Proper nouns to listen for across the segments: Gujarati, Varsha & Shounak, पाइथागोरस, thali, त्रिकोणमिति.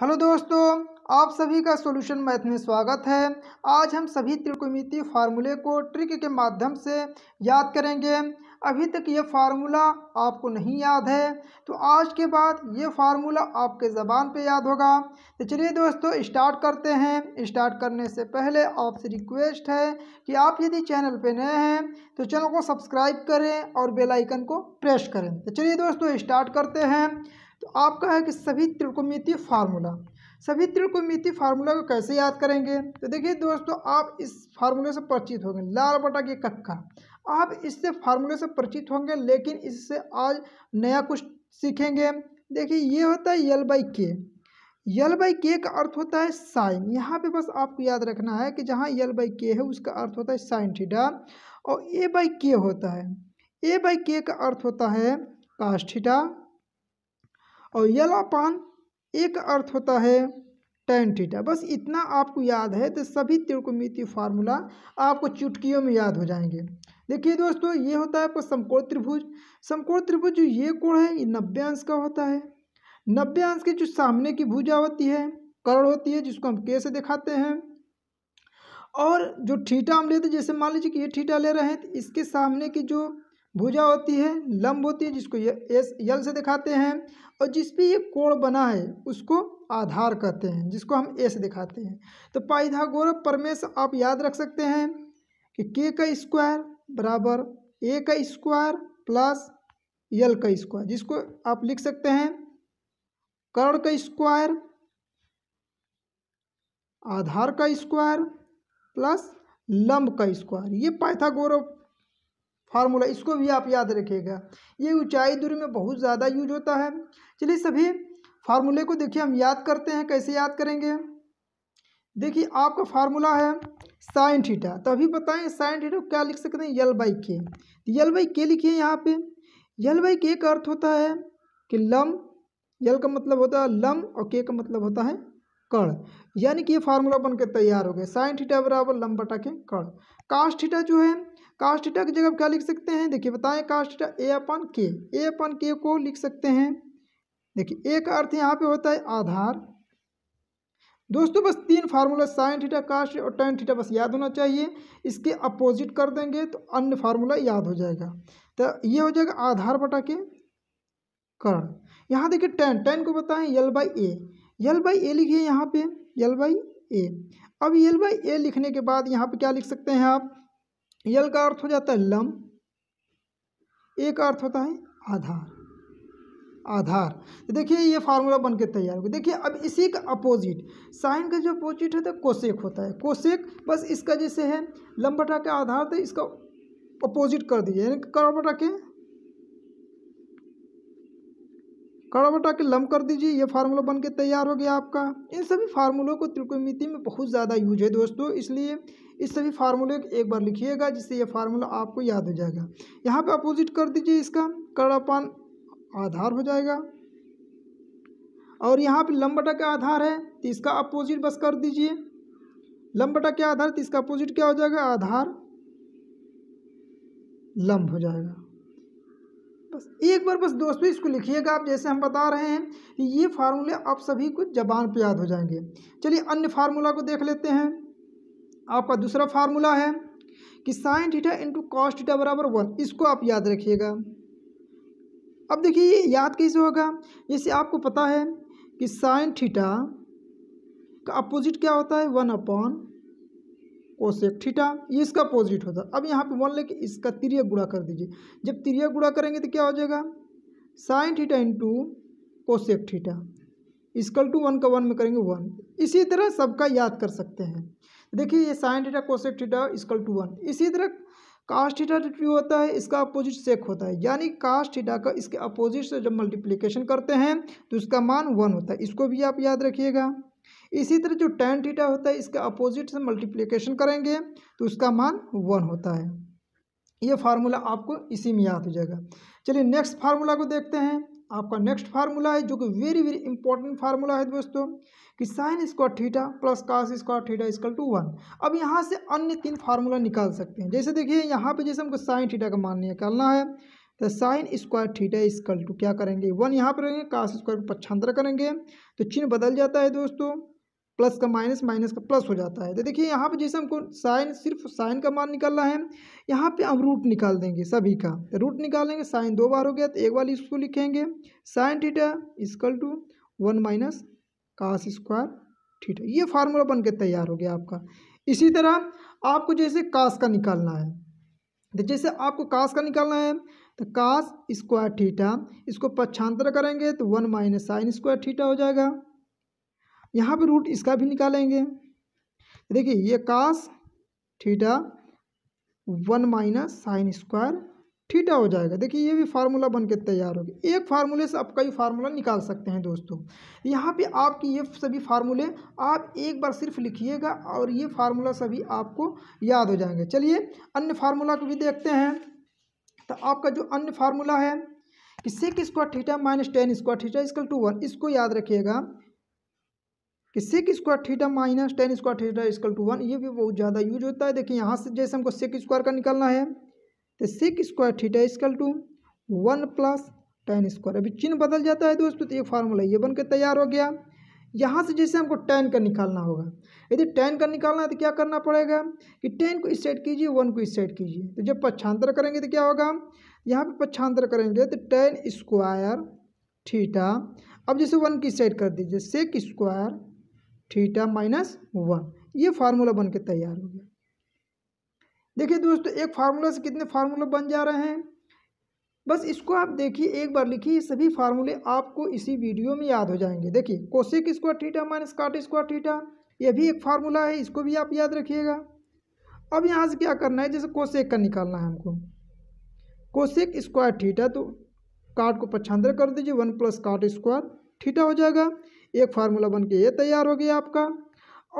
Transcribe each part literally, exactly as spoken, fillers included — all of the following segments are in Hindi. हेलो दोस्तों, आप सभी का सॉल्यूशन मैथ में स्वागत है। आज हम सभी त्रिकोणमिति फार्मूले को ट्रिक के माध्यम से याद करेंगे। अभी तक ये फार्मूला आपको नहीं याद है तो आज के बाद ये फार्मूला आपके ज़बान पे याद होगा। तो चलिए दोस्तों स्टार्ट करते हैं। स्टार्ट करने से पहले आपसे रिक्वेस्ट है कि आप यदि चैनल पे नए हैं तो चैनल को सब्सक्राइब करें और बेल आइकन को प्रेस करें। तो चलिए दोस्तों स्टार्ट करते हैं। तो आपका है कि सभी त्रिकोणमिति फार्मूला सभी त्रिकोणमिति फार्मूला को कैसे याद करेंगे। तो देखिए दोस्तों, आप इस फार्मूले से परिचित होंगे, लाल बटा के कक्का, आप इससे फार्मूले से परिचित होंगे, लेकिन इससे आज नया कुछ सीखेंगे। देखिए ये होता है यल बाई के। यल बाई के का अर्थ होता है साइन। यहाँ पे बस आपको याद रखना है कि जहाँ यल बाई के है उसका अर्थ होता है साइन थीटा, और ए बाई के होता है, ए बाई के का अर्थ होता है कॉस थीटा, और यल अपान एक अर्थ होता है टेन थीटा। बस इतना आपको याद है तो सभी त्रिकोणमिति फार्मूला आपको चुटकियों में याद हो जाएंगे। देखिए दोस्तों, ये होता है आपका समकोण त्रिभुज। समकोण त्रिभुज जो ये कोण है ये नब्बे अंश का होता है। नब्बे अंश के जो सामने की भुजा होती है कर्ण होती है, जिसको हम के से दिखाते हैं, और जो थीटा हम लेते हैं, जैसे मान लीजिए कि ये थीटा ले रहे हैं तो इसके सामने की जो भुजा होती है लंब होती है, जिसको ये एस यल से दिखाते हैं, और जिस पे ये कोण बना है उसको आधार कहते हैं, जिसको हम ए से दिखाते हैं। तो पाइथागोरस प्रमेय से आप याद रख सकते हैं कि के का स्क्वायर बराबर ए का स्क्वायर प्लस यल का स्क्वायर, जिसको आप लिख सकते हैं कर्ण का स्क्वायर आधार का स्क्वायर प्लस लंब का स्क्वायर। ये पाइथागोरस फार्मूला, इसको भी आप याद रखिएगा। ये ऊंचाई दूरी में बहुत ज़्यादा यूज होता है। चलिए सभी फार्मूले को देखिए हम याद करते हैं। कैसे याद करेंगे? देखिए आपका फार्मूला है साइन थीटा, तो अभी बताएं साइन थीटा क्या लिख सकते हैं, यल बाई के। यल बाई के लिखिए यहाँ पे। यल बाई के का अर्थ होता है कि लंब, यल का मतलब होता है लंब और के का मतलब होता है कर्ण, यानी कि ये फार्मूला बनकर तैयार हो गया। साइन थीटा बराबर लंब बटा के कर्ण। कॉस थीटा जो है, कॉस थीटा की जगह क्या लिख सकते हैं? देखिए बताएं, कॉस थीटा ए अपन के। ए अपन के को लिख सकते हैं, देखिए ए का अर्थ यहाँ पे होता है आधार। दोस्तों बस तीन फार्मूला साइन थीटा कॉस और टेन थीटा बस याद होना चाहिए। इसके अपोजिट कर देंगे तो अन्य फार्मूला याद हो जाएगा। तो ये हो जाएगा आधार बटा के कर्ण। यहाँ देखिए टेन, टेन को बताएं यल बाई ए। यल बाई ए लिखिए यहाँ पे, यल बाई ए। अब यल बाई ए लिखने के बाद यहाँ पे क्या लिख सकते हैं आप? यल का अर्थ हो जाता है लंब, ए का अर्थ होता है आधार, आधार। तो देखिए ये फार्मूला बनके तैयार हो गया। देखिए अब इसी का अपोजिट, साइन का जो अपोजिट है तो कोसेक होता है। कोसेक बस इसका जैसे है, लंब बटा के आधार, तो इसका अपोजिट कर दीजिए, यानी कर्ण बटा के कर्ण बटा के लंब कर दीजिए। ये फार्मूला बन के तैयार हो गया आपका। इन सभी फार्मूलों को त्रिकोणमिति में बहुत ज़्यादा यूज है दोस्तों, इसलिए इस सभी फार्मूले को एक बार लिखिएगा, जिससे ये फार्मूला आपको याद हो जाएगा। यहाँ पे अपोजिट कर दीजिए, इसका कर्ण अपान आधार हो जाएगा, और यहाँ पे लंब बटा के आधार है तो इसका अपोजिट बस कर दीजिए। लंब बटा के आधार तो इसका अपोजिट क्या हो जाएगा? आधार लंब हो जाएगा। बस एक बार बस दोस्तों इसको लिखिएगा आप, जैसे हम बता रहे हैं। ये फार्मूले आप सभी को जबान पे याद हो जाएंगे। चलिए अन्य फार्मूला को देख लेते हैं। आपका दूसरा फार्मूला है कि sine theta into cos theta बराबर वन। इसको आप याद रखिएगा। अब देखिए ये याद कैसे होगा। जैसे आपको पता है कि साइन थीटा का अपोजिट क्या होता है? वन अपॉन कोसेक थीटा, ये इसका अपोजिट होता है। अब यहाँ पे वन लेके इसका तिरिया गुणा कर दीजिए। जब तिरिया गुणा करेंगे तो क्या हो जाएगा? Sine theta into cosec theta equal to one का वन में करेंगे वन। इसी तरह सबका याद कर सकते हैं। देखिए ये sine theta cosec theta equal to one. इसी तरह कॉस थीटा जो टू होता है इसका अपोजिट सेक होता है, यानी कॉस थीटा का इसके अपोजिट से जब मल्टीप्लीकेशन करते हैं तो उसका मान वन होता है। इसको भी आप याद रखिएगा। इसी तरह जो टेन थीटा होता है इसका अपोजिट से मल्टीप्लिकेशन करेंगे तो उसका मान वन होता है। ये फार्मूला आपको इसी में याद हो जाएगा। चलिए नेक्स्ट फार्मूला को देखते हैं। आपका नेक्स्ट फार्मूला है जो कि वेरी वेरी इंपॉर्टेंट फार्मूला है दोस्तों, कि sine square theta plus cos square theta equal to one. अब यहाँ से अन्य तीन फार्मूला निकाल सकते हैं। जैसे देखिए यहाँ पे, जैसे हमको साइन थीटा का मान निकालना है, तो sine square theta equal to क्या करेंगे वन, यहाँ पर रहेंगे काश स्क्वायर को पक्षांतर करेंगे तो चिन्ह बदल जाता है दोस्तों, प्लस का माइनस माइनस का प्लस हो जाता है। तो देखिए यहाँ पे जैसे हमको साइन सिर्फ साइन का मान निकालना है, यहाँ पे हम रूट निकाल देंगे सभी का, तो रूट निकालेंगे साइन दो बार हो गया तो एक बार इसको लिखेंगे sine theta equal to one minus cos square theta, ये फार्मूला बनकर तैयार हो गया आपका। इसी तरह आपको जैसे काश का निकालना है, तो जैसे आपको काश का निकालना है तो काश स्क्वायर थीटा इसको पक्षांतर करेंगे तो one minus sine square theta हो जाएगा, यहाँ पे रूट इसका भी निकालेंगे, देखिए ये cos theta one minus sine square theta हो जाएगा। देखिए ये भी फार्मूला बनके तैयार हो गया, एक फार्मूले से आप कई फार्मूला निकाल सकते हैं दोस्तों। यहाँ पे आपकी ये सभी फार्मूले आप एक बार सिर्फ लिखिएगा और ये फार्मूला सभी आपको याद हो जाएंगे। चलिए अन्य फार्मूला को भी देखते हैं, तो आपका जो अन्य फार्मूला है कि sec square theta minus tan square theta equal to one, इसको याद रखिएगा कि sec square theta minus tan square theta equal to one, ये भी बहुत ज़्यादा यूज होता है। देखिए यहाँ से जैसे हमको सेक स्क्वायर का निकालना है तो sec square theta equal to one plus tan square, अभी चिन्ह बदल जाता है दोस्तों, तो ये फार्मूला ये बनकर तैयार हो गया। यहाँ से जैसे हमको टेन का निकालना होगा, यदि टेन का निकालना है तो क्या करना पड़ेगा कि टेन को इस साइड कीजिए वन को इस साइड कीजिए, तो जब पक्षांतर करेंगे तो क्या होगा, यहाँ पे पक्षांतर करेंगे तो टेन स्क्वायर थीटा, अब जैसे वन की साइड कर दीजिए sec square theta minus one, ये फार्मूला बन के तैयार हो गया। देखिए दोस्तों एक फार्मूला से कितने फार्मूला बन जा रहे हैं, बस इसको आप देखिए एक बार लिखिए, सभी फार्मूले आपको इसी वीडियो में याद हो जाएंगे। देखिए cosec square theta minus cot square theta, यह भी एक फार्मूला है, इसको भी आप याद रखिएगा। अब यहाँ से क्या करना है, जैसे कोसेक का निकालना है हमको, कोसेक स्क्वायर थीटा तो काट को पक्षांतर कर दीजिए one plus cot square theta हो जाएगा, एक फार्मूला बन के ये तैयार हो गया आपका।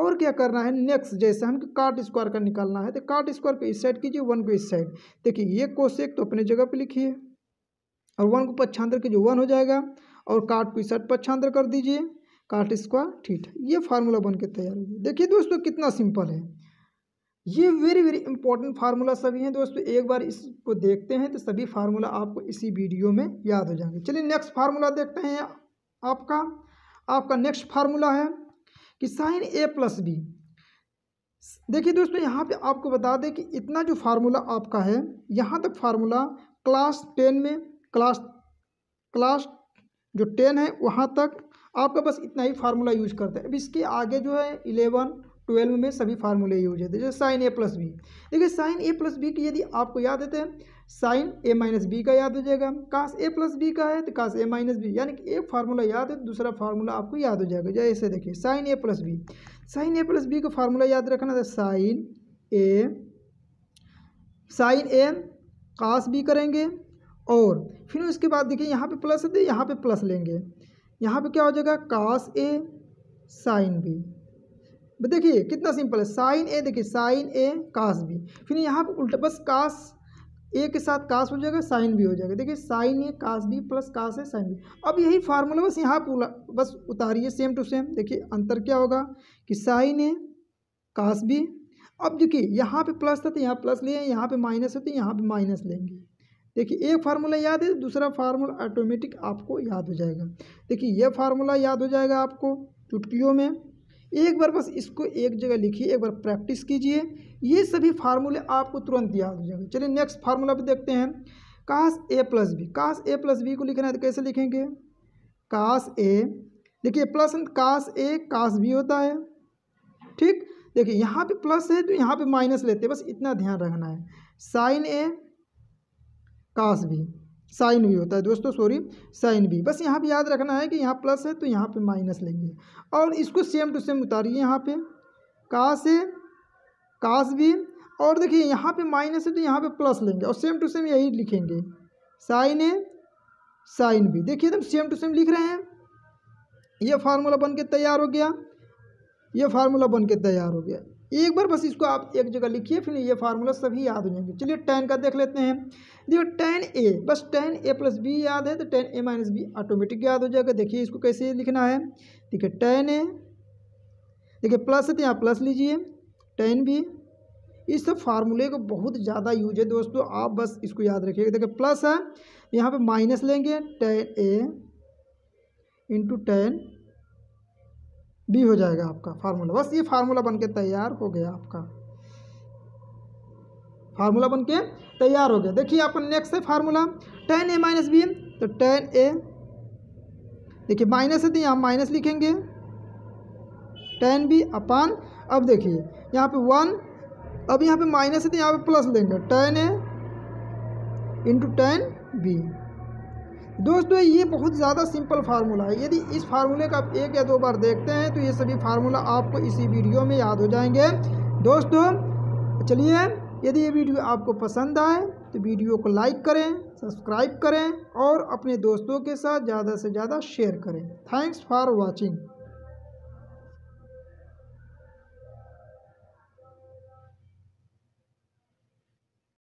और क्या करना है नेक्स्ट, जैसे हमको काट स्क्वायर का निकालना है तो काट स्क्वायर को इस साइड कीजिए वन को इस साइड, देखिए ये कोसेक तो अपने जगह पर लिखिए और वन को पक्षांतर कीजिए वन हो जाएगा और काट को इस साइड पक्षांतर कर दीजिए काट स्क्वायर थीटा, ये फार्मूला बन के तैयार हो गया। देखिए दोस्तों कितना सिंपल है, ये वेरी वेरी इंपॉर्टेंट फार्मूला सभी हैं दोस्तों, एक बार इसको देखते हैं तो सभी फार्मूला आपको इसी वीडियो में याद हो जाएंगे। चलिए नेक्स्ट फार्मूला देखते हैं, आपका आपका नेक्स्ट फार्मूला है कि साइन ए प्लस बी। देखिए दोस्तों यहाँ पे आपको बता दें कि इतना जो फार्मूला आपका है, यहाँ तक फार्मूला क्लास टेन में क्लास क्लास जो टेन है वहाँ तक आपका बस इतना ही फार्मूला यूज करता है। अब इसके आगे जो है इलेवन ट्वेल्व में सभी फार्मूले यूज होते हैं, जैसे साइन ए प्लस बी। देखिए साइन ए प्लस बी की यदि आपको याद है तो साइन ए माइनस बी का याद हो जाएगा, काश ए प्लस बी का है तो काश ए माइनस बी, यानी कि एक फार्मूला याद है तो दूसरा फार्मूला आपको याद हो जाएगा। जैसे देखिए sine A plus B, sine A plus B का फार्मूला याद रखना था साइन ए साइन ए काश बी करेंगे और फिर उसके बाद देखिए यहाँ पे प्लस है तो यहाँ पे प्लस लेंगे, यहाँ पे क्या हो जाएगा काश ए साइन बी। देखिए कितना सिंपल है, साइन ए देखिए साइन ए काश बी, फिर यहाँ पे उल्टा बस काश ए के साथ काश हो जाएगा साइन भी हो जाएगा, देखिए साइन ए काश बी प्लस काश ए साइन बी। अब यही फार्मूला बस यहाँ पूरा बस उतारिए सेम टू सेम, देखिए अंतर क्या होगा कि साइन ए काश बी, अब देखिए यहाँ पे प्लस था तो यहाँ प्लस लिए, यहाँ पे माइनस है तो यहाँ पे माइनस लेंगे। देखिए एक फार्मूला याद है दूसरा फार्मूला ऑटोमेटिक आपको याद हो जाएगा। देखिए यह फार्मूला याद हो जाएगा आपको चुटकियों में, एक बार बस इसको एक जगह लिखिए, एक बार प्रैक्टिस कीजिए, ये सभी फार्मूले आपको तुरंत याद हो जाएंगे। चलिए नेक्स्ट फार्मूला पे देखते हैं, काश ए प्लस बी। काश ए प्लस बी को लिखना है तो कैसे लिखेंगे, काश ए देखिए प्लस काश ए काश बी होता है, ठीक। देखिए यहाँ पे प्लस है तो यहाँ पे माइनस लेते हैं, बस इतना ध्यान रखना है, साइन ए काश बी साइन भी होता है दोस्तों, सॉरी साइन भी, बस यहाँ पे याद रखना है कि यहाँ प्लस है तो यहाँ पे माइनस लेंगे। और इसको सेम टू सेम उतारिए, यहाँ पे काश है काश भी, और देखिए यहाँ पे माइनस है तो यहाँ पे प्लस लेंगे और सेम टू सेम यही लिखेंगे साइन ए साइन भी। देखिए एकदम सेम टू सेम लिख रहे हैं, यह फार्मूला बन के तैयार हो गया, यह फार्मूला बन के तैयार हो गया। एक बार बस इसको आप एक जगह लिखिए फिर ये फार्मूला सभी याद हो जाएंगे। चलिए टेन का देख लेते हैं, देखिए टेन ए बस टेन ए प्लस बी याद है तो tan A minus B automatic याद हो जाएगा। देखिए इसको कैसे लिखना है, देखिए टेन ए देखिए प्लस है तो यहाँ प्लस लीजिए, टेन बी इस फार्मूले को बहुत ज़्यादा यूज है दोस्तों, आप बस इसको याद रखिएगा। देखिए प्लस है, यहाँ पे माइनस लेंगे, tan A into tan B हो जाएगा आपका फार्मूला। बस ये फार्मूला बनके तैयार हो गया, आपका फार्मूला बनके तैयार हो गया। देखिए आपका नेक्स्ट है formula tan A minus B, तो टेन ए देखिए माइनस है तो यहाँ माइनस लिखेंगे, टेन बी अपान, अब देखिए यहाँ पे वन, अब यहाँ पे माइनस है तो यहाँ पे प्लस लेंगे, tan A into tan B. दोस्तों ये बहुत ज़्यादा सिंपल फार्मूला है, यदि इस फार्मूले का आप एक या दो बार देखते हैं तो ये सभी फार्मूला आपको इसी वीडियो में याद हो जाएंगे दोस्तों। चलिए यदि ये वीडियो आपको पसंद आए तो वीडियो को लाइक करें, सब्सक्राइब करें और अपने दोस्तों के साथ ज़्यादा से ज़्यादा शेयर करें। Thanks for watching.